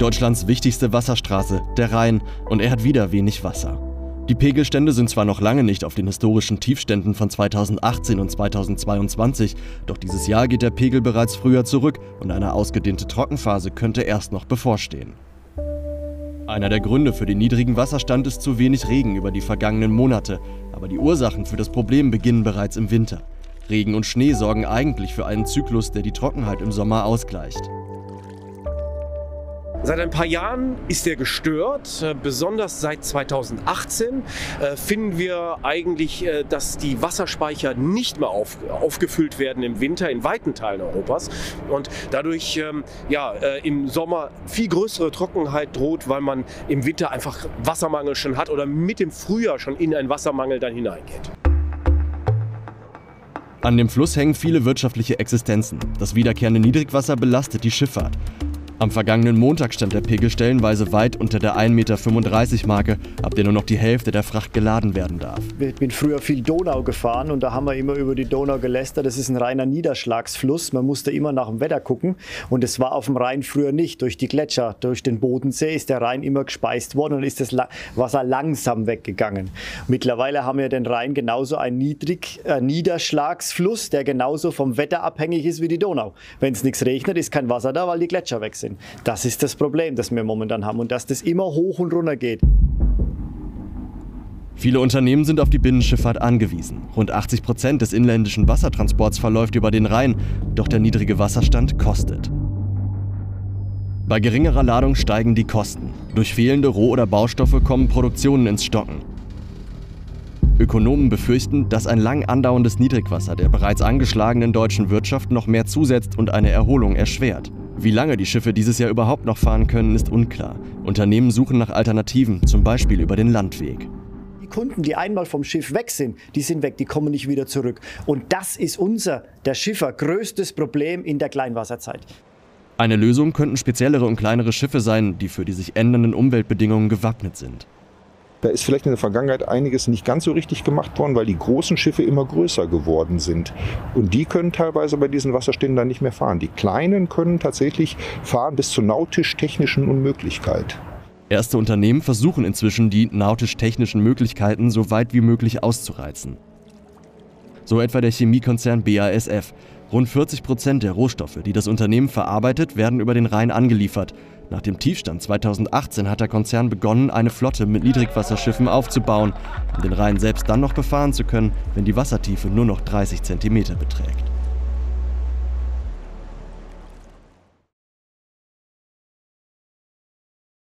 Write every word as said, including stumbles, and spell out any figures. Deutschlands wichtigste Wasserstraße, der Rhein, und er hat wieder wenig Wasser. Die Pegelstände sind zwar noch lange nicht auf den historischen Tiefständen von zweitausendachtzehn und zweitausendzweiundzwanzig, doch dieses Jahr geht der Pegel bereits früher zurück und eine ausgedehnte Trockenphase könnte erst noch bevorstehen. Einer der Gründe für den niedrigen Wasserstand ist zu wenig Regen über die vergangenen Monate, aber die Ursachen für das Problem beginnen bereits im Winter. Regen und Schnee sorgen eigentlich für einen Zyklus, der die Trockenheit im Sommer ausgleicht. Seit ein paar Jahren ist er gestört, besonders seit zweitausendachtzehn finden wir eigentlich, dass die Wasserspeicher nicht mehr auf, aufgefüllt werden im Winter in weiten Teilen Europas und dadurch ja, im Sommer viel größere Trockenheit droht, weil man im Winter einfach Wassermangel schon hat oder mit dem Frühjahr schon in einen Wassermangel dann hineingeht. An dem Fluss hängen viele wirtschaftliche Existenzen. Das wiederkehrende Niedrigwasser belastet die Schifffahrt. Am vergangenen Montag stand der Pegel stellenweise weit unter der ein Komma fünfunddreißig Meter Marke, ab der nur noch die Hälfte der Fracht geladen werden darf. Ich bin früher viel Donau gefahren und da haben wir immer über die Donau gelästert. Das ist ein reiner Niederschlagsfluss, man musste immer nach dem Wetter gucken und es war auf dem Rhein früher nicht. Durch die Gletscher, durch den Bodensee ist der Rhein immer gespeist worden und ist das Wasser langsam weggegangen. Mittlerweile haben wir den Rhein genauso einen Niedrig, äh, Niederschlagsfluss, der genauso vom Wetter abhängig ist wie die Donau. Wenn es nichts regnet, ist kein Wasser da, weil die Gletscher weg sind. Das ist das Problem, das wir momentan haben und dass das immer hoch und runter geht. Viele Unternehmen sind auf die Binnenschifffahrt angewiesen. Rund achtzig Prozent des inländischen Wassertransports verläuft über den Rhein, doch der niedrige Wasserstand kostet. Bei geringerer Ladung steigen die Kosten. Durch fehlende Roh- oder Baustoffe kommen Produktionen ins Stocken. Ökonomen befürchten, dass ein lang andauerndes Niedrigwasser der bereits angeschlagenen deutschen Wirtschaft noch mehr zusetzt und eine Erholung erschwert. Wie lange die Schiffe dieses Jahr überhaupt noch fahren können, ist unklar. Unternehmen suchen nach Alternativen, zum Beispiel über den Landweg. Die Kunden, die einmal vom Schiff weg sind, die sind weg, die kommen nicht wieder zurück. Und das ist unser, der Schiffer, größtes Problem in der Kleinwasserzeit. Eine Lösung könnten speziellere und kleinere Schiffe sein, die für die sich ändernden Umweltbedingungen gewappnet sind. Da ist vielleicht in der Vergangenheit einiges nicht ganz so richtig gemacht worden, weil die großen Schiffe immer größer geworden sind. Und die können teilweise bei diesen Wasserständen dann nicht mehr fahren. Die kleinen können tatsächlich fahren bis zur nautisch-technischen Unmöglichkeit. Erste Unternehmen versuchen inzwischen, die nautisch-technischen Möglichkeiten so weit wie möglich auszureizen. So etwa der Chemiekonzern B A S F. Rund vierzig Prozent der Rohstoffe, die das Unternehmen verarbeitet, werden über den Rhein angeliefert. Nach dem Tiefstand zweitausendachtzehn hat der Konzern begonnen, eine Flotte mit Niedrigwasserschiffen aufzubauen, um den Rhein selbst dann noch befahren zu können, wenn die Wassertiefe nur noch dreißig Zentimeter beträgt.